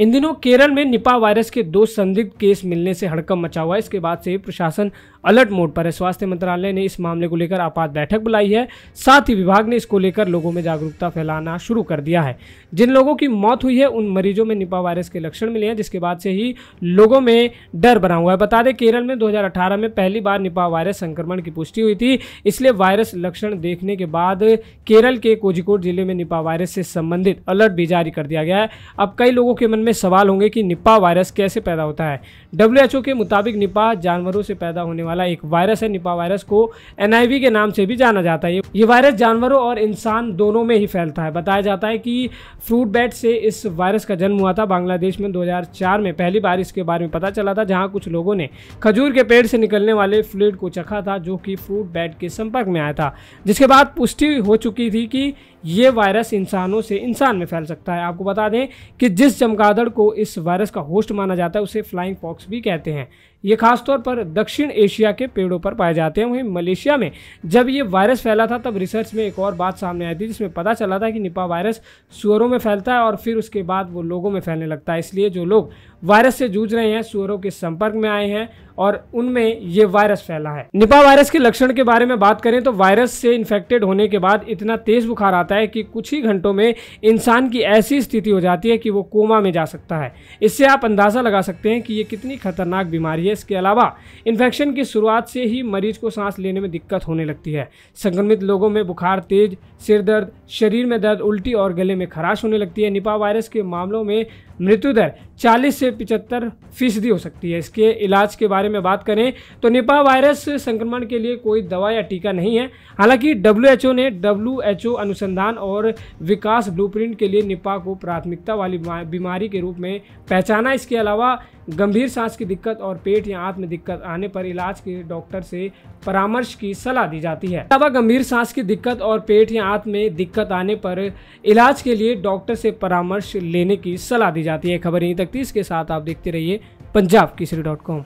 इन दिनों केरल में Nipah virus के 2 संदिग्ध केस मिलने से हड़कंप मचा हुआ है। इसके बाद से प्रशासन अलर्ट मोड पर है। स्वास्थ्य मंत्रालय ने इस मामले को लेकर आपात बैठक बुलाई है। साथ ही विभाग ने इसको लेकर लोगों में जागरूकता फैलाना शुरू कर दिया है। जिन लोगों की मौत हुई है उन मरीजों में निपाह वायरस के लक्षण मिले हैं, जिसके बाद से ही लोगों में डर बना हुआ है। बता दें केरल में 2018 में पहली बार निपाह वायरस संक्रमण की पुष्टि हुई थी, इसलिए वायरस लक्षण देखने के बाद केरल के कोझीकोड जिले में निपाह वायरस से संबंधित अलर्ट भी जारी कर दिया गया है। अब कई लोगों के मन में सवाल होंगे कि निपाह वायरस कैसे पैदा होता है। डब्ल्यूएचओ के मुताबिक निपाह जानवरों से पैदा होने वाला एक वायरस है। निपाह वायरस को एनआईवी के नाम से भी जाना जाता है। ये वायरस जानवरों और इंसान दोनों में ही फैलता है। बताया जाता है कि फ्रूट बैट से इस वायरस का जन्म हुआ था। बांग्लादेश में 2004 में पहली बार इसके बारे में पता चला था, जहां कुछ लोगों ने खजूर के पेड़ से निकलने वाले फ्लूइड को चखा था जो कि फ्रूट बैट के संपर्क में आया था, जिसके बाद पुष्टि हो चुकी थी कि ये वायरस इंसानों से इंसान में फैल सकता है। आपको बता दें कि जिस चमगादड़ को इस वायरस का होस्ट माना जाता है उसे फ्लाइंग पॉक्स भी कहते हैं। ये खासतौर पर दक्षिण एशिया के पेड़ों पर पाए जाते हैं। वहीं मलेशिया में जब ये वायरस फैला था तब रिसर्च में एक और बात सामने आई थी, जिसमें पता चला था कि निपाह वायरस सुअरों में फैलता है और फिर उसके बाद वो लोगों में फैलने लगता है। इसलिए जो लोग वायरस से जूझ रहे हैं सुअरों के संपर्क में आए हैं और उनमें ये वायरस फैला है। निपाह वायरस के लक्षण के बारे में बात करें तो वायरस से इन्फेक्टेड होने के बाद इतना तेज बुखार आता है कि कुछ ही घंटों में इंसान की ऐसी स्थिति हो जाती है कि वो कोमा में जा सकता है। इससे आप अंदाज़ा लगा सकते हैं कि ये कितनी खतरनाक बीमारी है। इसके अलावा इन्फेक्शन की शुरुआत से ही मरीज को सांस लेने में दिक्कत होने लगती है। संक्रमित लोगों में बुखार, तेज सिर दर्द, शरीर में दर्द, उल्टी और गले में खराश होने लगती है। निपाह वायरस के मामलों में मृत्यु दर 40 से 75% हो सकती है। इसके इलाज के बारे में बात करें तो निपाह वायरस संक्रमण के लिए कोई दवा या टीका नहीं है। हालांकि डब्ल्यूएचओ ने डब्ल्यूएचओ अनुसंधान और विकास ब्लूप्रिंट के लिए निपाह को प्राथमिकता वाली बीमारी के रूप में पहचाना। इसके अलावा गंभीर सांस की दिक्कत और पेट या आंत में दिक्कत आने पर इलाज के डॉक्टर से परामर्श की सलाह दी जाती है। अलावा गंभीर सांस की दिक्कत और पेट या आंत में दिक्कत आने पर इलाज के लिए डॉक्टर से परामर्श लेने की सलाह दी जाती है। खबर यहीं तक थी। इसके साथ आप देखते रहिए पंजाब केसरी.com।